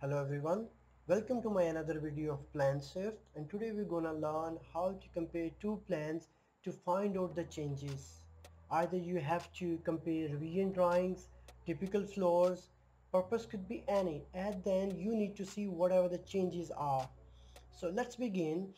Hello everyone, welcome to my another video of PlanSwift, and today we're gonna learn how to compare two plans to find out the changes. Either you have to compare revision drawings, typical floors, purpose could be any, and then you need to see whatever the changes are. So let's begin.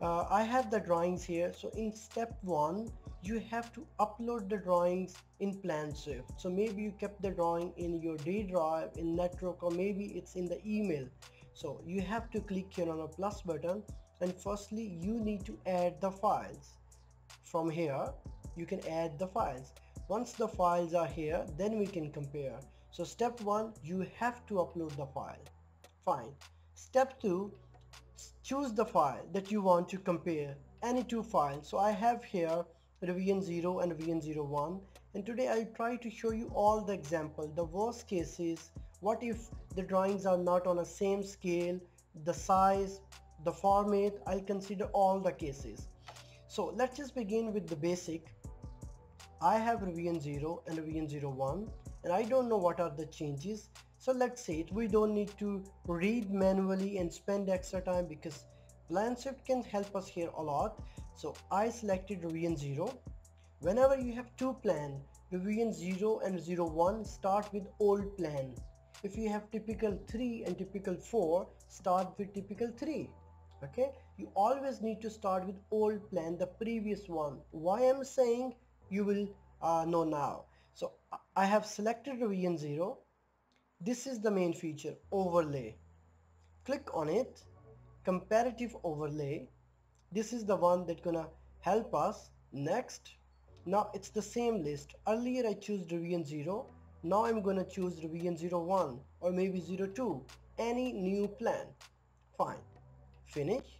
I have the drawings here. So in step 1, you have to upload the drawings in PlanSwift. So maybe you kept the drawing in your D drive, in network, or maybe it's in the email. So you have to click here on a plus button, and firstly you need to add the files. From here you can add the files. Once the files are here, then we can compare. So step 1, you have to upload the file. Fine. Step 2, choose the file that you want to compare, any two files. So I have here revision 0 and revision 01, and today I'll try to show you all the example. The worst cases, what if the drawings are not on the same scale, the size, the format. I'll consider all the cases. So let's just begin with the basic. I have revision 0 and revision 01, and I don't know what are the changes. So let's say it, we don't need to read manually and spend extra time because PlanSwift can help us here a lot. So I selected revision 0. Whenever you have two plans, revision 0 and 01, start with old plan. If you have typical 3 and typical 4, start with typical 3. Okay, you always need to start with old plan, the previous one. Why I'm saying, you will know now. So I have selected revision 0. This is the main feature, overlay. Click on it, comparative overlay. This is the one that gonna help us. Next, now it's the same list. Earlier I chose revision 0, now I'm gonna choose revision 01 or maybe 02, any new plan. Fine, finish.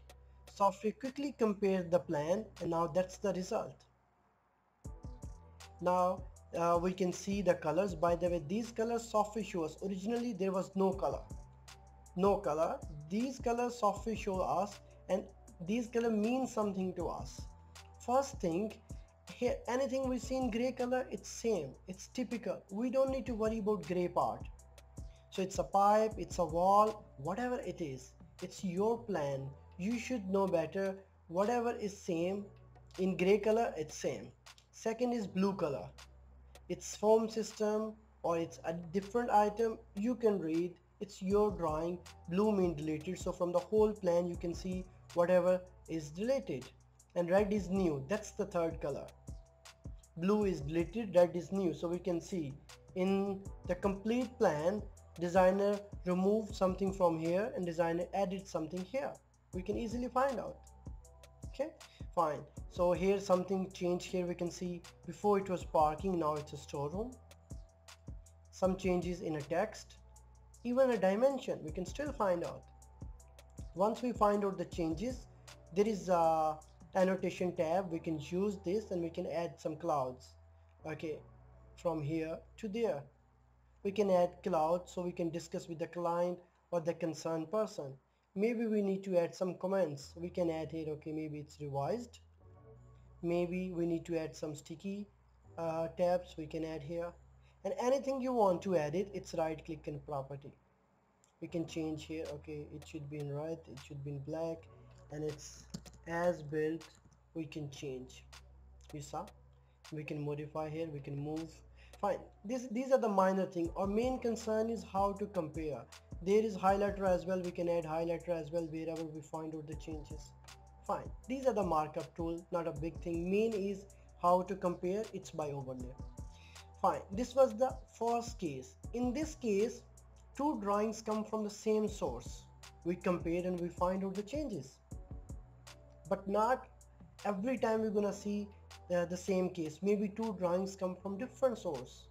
Software quickly compares the plan, and now that's the result. Now we can see the colors. By the way, these colors software shows. Originally there was no color, These colors software show us, and these color mean something to us. First thing here, anything we see in gray color, it's same, it's typical. We don't need to worry about gray part. So it's a pipe, it's a wall, whatever it is, it's your plan. You should know better. Whatever is same in gray color, it's same. Second is blue color. It's foam system or it's a different item, you can read. It's your drawing. Blue means deleted, so from the whole plan you can see whatever is deleted. And red is new, that's the third color. Blue is deleted, red is new. So we can see in the complete plan, designer removed something from here and designer added something here. We can easily find out. Okay, fine. So here something changed. Here we can see before it was parking, now it's a storeroom. Some changes in a text, even a dimension, we can still find out. Once we find out the changes, there is a annotation tab. We can use this and we can add some clouds. Okay, from here to there we can add clouds, so we can discuss with the client or the concerned person. Maybe we need to add some comments. We can add here, okay, maybe it's revised. Maybe we need to add some sticky tabs. We can add here, and anything you want to add it, it's right click and property. We can change here, okay, it should be in red, it should be in black, and it's as built. We can change, you saw, we can modify here, we can move. Fine, these are the minor thing. Our main concern is how to compare. There is highlighter as well, we can add highlighter as well wherever we find out the changes. Fine, these are the markup tool, not a big thing. Main is how to compare, it's by overlay. Fine, this was the first case. In this case, two drawings come from the same source. We compare and we find out the changes. But not every time we're gonna see the same case. Maybe two drawings come from different source.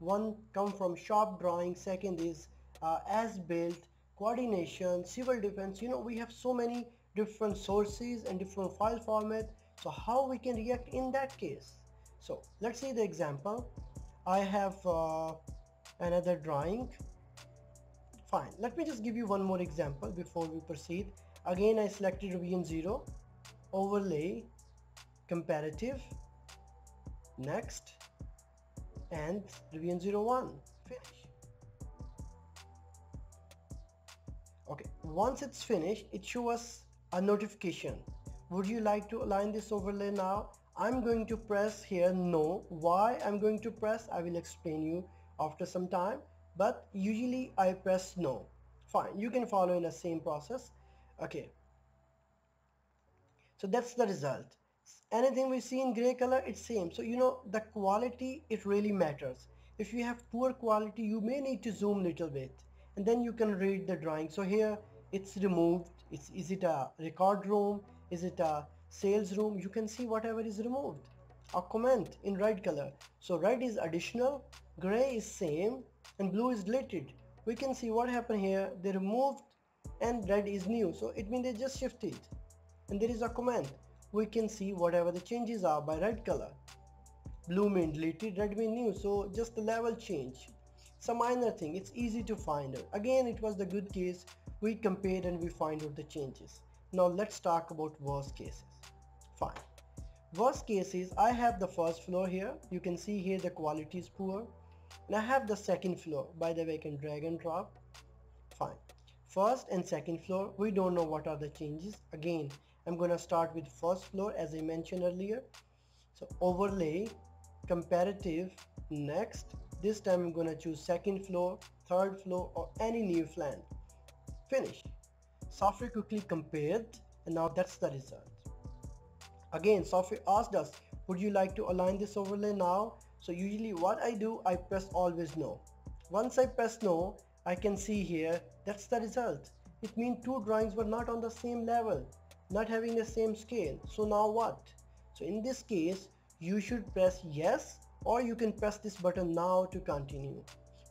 One come from shop drawing, second is as built, coordination, civil defense. We have so many different sources and different file formats, so how we can react in that case. So let's see the example. I have another drawing. Fine, let me just give you one more example before we proceed. Again, I selected region 0, overlay, comparative, next, and region 01, finish. Okay, once it's finished, it shows us a notification. Would you like to align this overlay now? I'm going to press here no. Why I'm going to press, I will explain you after some time, but usually I press no. Fine, you can follow in the same process. Okay, so that's the result. Anything we see in gray color, it's same. So the quality, it really matters. If you have poor quality, you may need to zoom little bit and then you can read the drawing. So here it's removed. Is it a record room? Is it a sales room? You can see whatever is removed. A comment in red color. So red is additional, gray is same, and blue is deleted. We can see what happened here. They removed and red is new. So it means they just shifted. And there is a comment. We can see whatever the changes are by red color. Blue mean deleted, red mean new. So just the level change. It's a minor thing. It's easy to find out. Again, it was the good case. We compare and we find out the changes. Now let's talk about worst cases. Fine. Worst cases, I have the first floor here. You can see here the quality is poor. And I have the second floor. By the way, I can drag and drop. Fine. First and second floor, we don't know what are the changes. Again, I'm gonna start with first floor as I mentioned earlier. So overlay, comparative, next. This time I'm gonna choose second floor, third floor, or any new plan. Finish. Software quickly compared, and now that's the result. Again, software asked us, would you like to align this overlay now? So usually what I do, I press always no. Once I press no, I can see here, that's the result. It means two drawings were not on the same level, not having the same scale. So now what? So in this case, you should press yes, or you can press this button now to continue.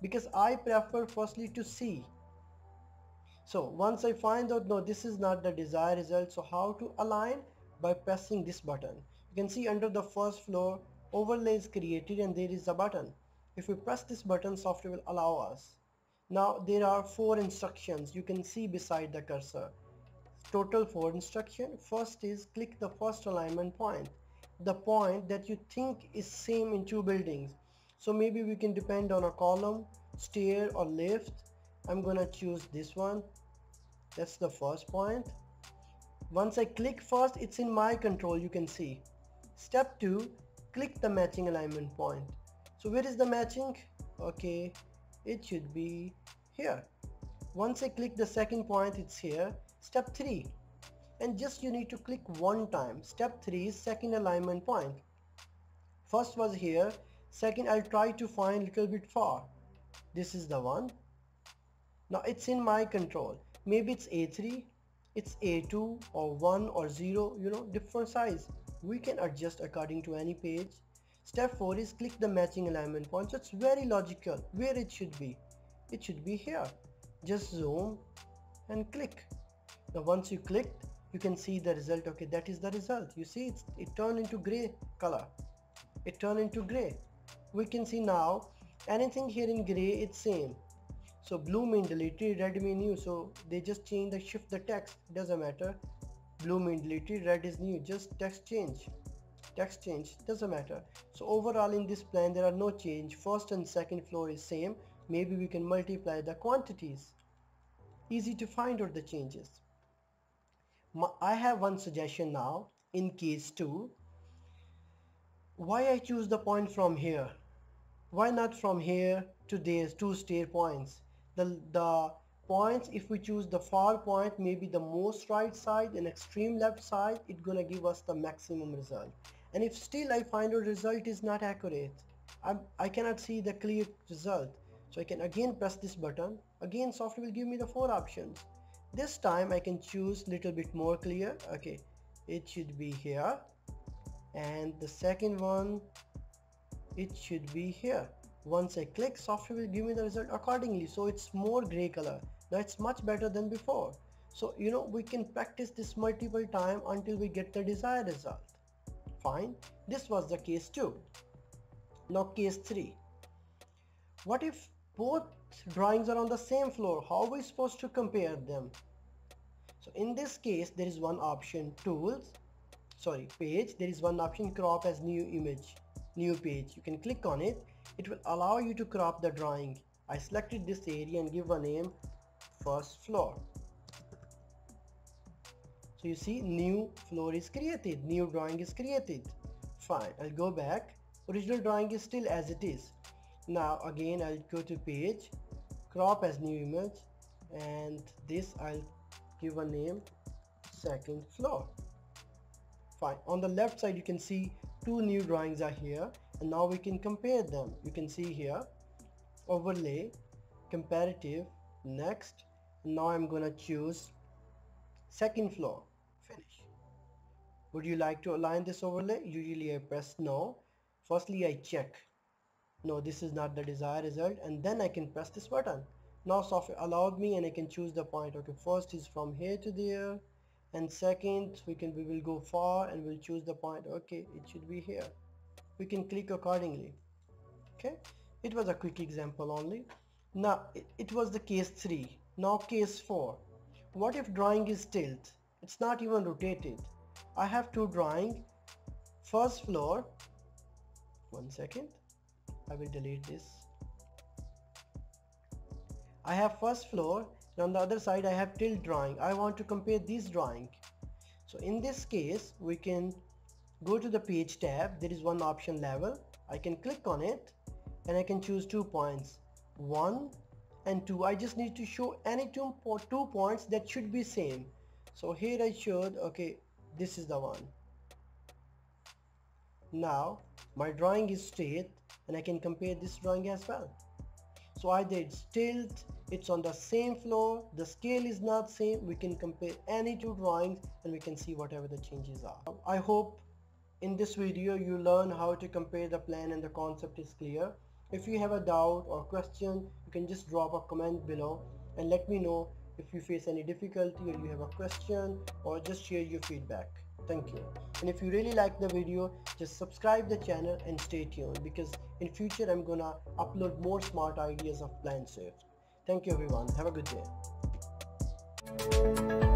Because I prefer firstly to see. So once I find out, no, this is not the desired result. So how to align? By pressing this button. You can see under the first floor, overlay is created and there is a button. If we press this button, software will allow us. Now there are 4 instructions you can see beside the cursor. Total 4 instruction. First is click the first alignment point. The point that you think is same in two buildings. So maybe we can depend on a column, stair or lift. I'm gonna choose this one. That's the first point. Once I click first, it's in my control, you can see. Step 2, click the matching alignment point. So where is the matching? Okay. It should be here. Once I click the second point, it's here. Step 3, and just you need to click one time. Step 3 is second alignment point. First was here. Second, I'll try to find a little bit far. This is the one. Now it's in my control. Maybe it's A3, it's A2 or 1 or 0, different size. We can adjust according to any page. Step 4 is click the matching alignment point. So it's very logical where it should be. It should be here. Just zoom and click. Now once you clicked, you can see the result. Okay, that is the result. You see it turned into gray color. It turned into gray. We can see now anything here in gray, it's same. So blue mean deleted, red mean new. So they just change the shift the text. It doesn't matter. Blue mean deleted, red is new. Just text change. Text change doesn't matter. So overall in this plan there are no change. First and second floor is same. Maybe we can multiply the quantities. Easy to find out the changes. I have one suggestion now in case 2. Why I choose the point from here? Why not from here to there? 2 stair points. The points, if we choose the far point, maybe the most right side and extreme left side, it's gonna give us the maximum result. And if still I find out result is not accurate, I cannot see the clear result. So I can again press this button. Again, software will give me the 4 options. This time I can choose little bit more clear. Okay, it should be here. And the second one, it should be here. Once I click, software will give me the result accordingly. So it's more gray color. That's much better than before. So you know, we can practice this multiple times until we get the desired result. Fine, this was the case 2. Now case 3. What if both drawings are on the same floor? How are we supposed to compare them? So in this case, there is one option page. There is one option crop as new image, new page. You can click on it. It will allow you to crop the drawing. I selected this area and give a name, first floor. So you see, new floor is created, new drawing is created. Fine, I'll go back. Original drawing is still as it is. Now again I'll go to page, crop as new image, and this I'll give a name, second floor. Fine, on the left side you can see two new drawings are here, and now we can compare them. You can see here, overlay, comparative, next. Now I'm gonna choose second floor, finish. Would you like to align this overlay? Usually I press no. Firstly I check, no, this is not the desired result, and then I can press this button. Now software allowed me and I can choose the point. Okay, first is from here to there, and second we will go far and we'll choose the point. Okay, it should be here. We can click accordingly. Okay, it was a quick example only. Now it was the case 3. Now case 4. What if drawing is tilted? It's not even rotated. I have two drawings. First floor. One second. I will delete this. I have first floor, and on the other side I have tilt drawing. I want to compare these drawings. So in this case we can go to the page tab. There is one option, level. I can click on it. And I can choose 2 points, 1 and 2. I just need to show any two points that should be same. So here I showed, okay, this is the one. Now my drawing is straight and I can compare this drawing as well. So either it's tilted, it's on the same floor, the scale is not same. We can compare any two drawings and we can see whatever the changes are. I hope in this video you learn how to compare the plan and the concept is clear. If you have a doubt or question, you can just drop a comment below and let me know if you face any difficulty or you have a question, or just share your feedback. Thank you. And if you really like the video, just subscribe the channel and stay tuned, because in future I'm gonna upload more smart ideas of PlanSwift. Thank you everyone. Have a good day.